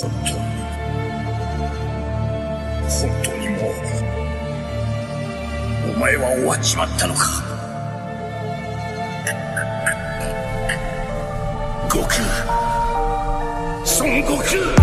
本当にもうお前は終わっちまったのか。悟空、孫悟空。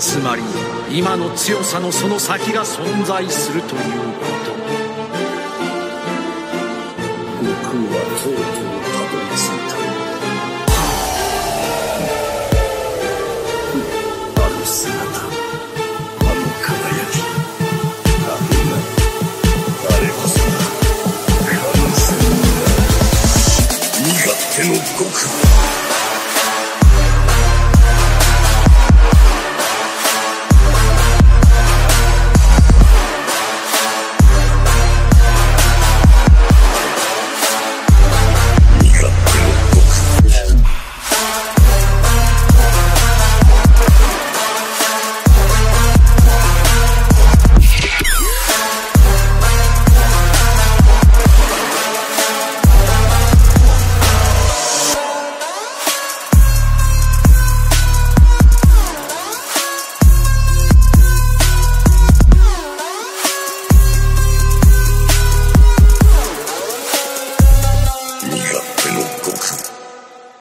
つまり今の強さのその先が存在するということ。悟空はとうとうたどり着いた。